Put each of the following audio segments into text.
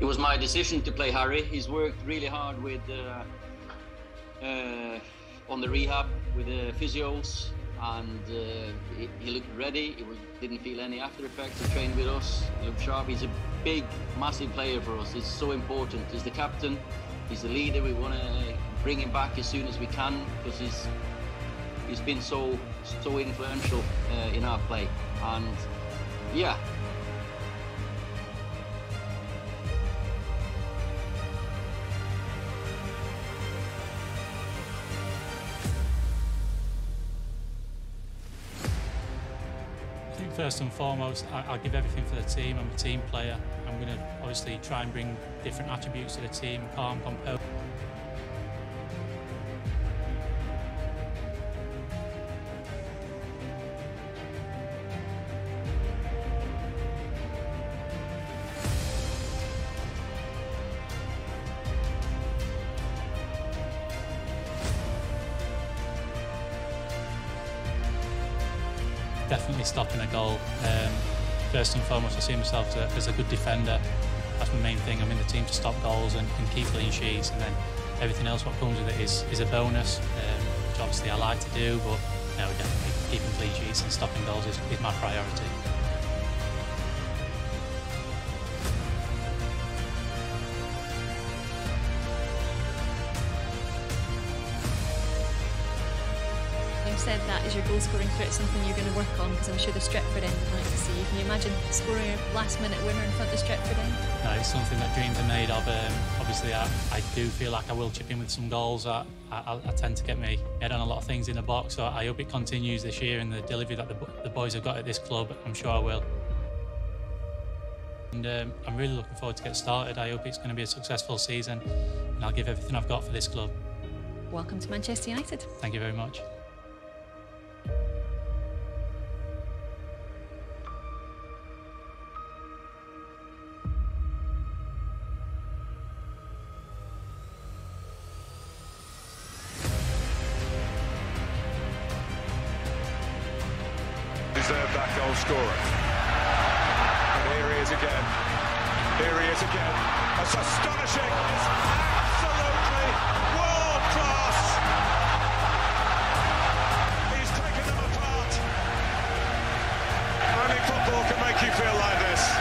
It was my decision to play Harry. He's worked really hard with on the rehab with the physios, and he looked ready. Didn't feel any after effects. He trained with us. He looked sharp. He's a big, massive player for us. It's so important. He's the captain. He's the leader. We want to bring him back as soon as we can because he's been so influential in our play. And yeah. I think first and foremost, I'll give everything for the team. I'm a team player. I'm going to obviously try and bring different attributes to the team, calm, composed. Definitely stopping a goal. First and foremost, I see myself as a good defender. That's my main thing. I'm in the team to stop goals and keep clean sheets, and then everything else what comes with it is a bonus, which obviously I like to do, but no, definitely keeping clean sheets and stopping goals is my priority. You've said that as your goal scoring threat, something you're going to work on, because I'm sure the Stretford end would like to see. Can you imagine scoring a last minute winner in front of the Stretford end? No, it's something that dreams are made of. Obviously, I do feel like I will chip in with some goals. I tend to get my head on a lot of things in the box, so I hope it continues this year in the delivery that the boys have got at this club. I'm sure I will. And I'm really looking forward to get started. I hope it's going to be a successful season, and I'll give everything I've got for this club. Welcome to Manchester United. Thank you very much. Deserved that goal scorer. And here he is again. Here he is again. It's astonishing. It's absolutely world class. He's taken them apart. Only football can make you feel like this.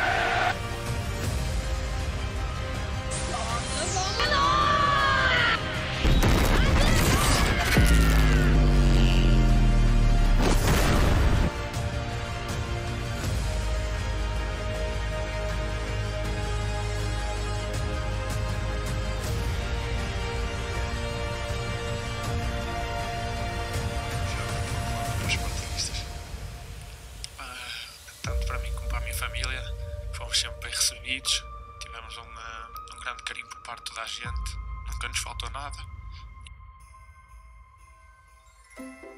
Família, fomos sempre bem recebidos, tivemos um grande carinho por parte de toda a gente, nunca nos faltou nada.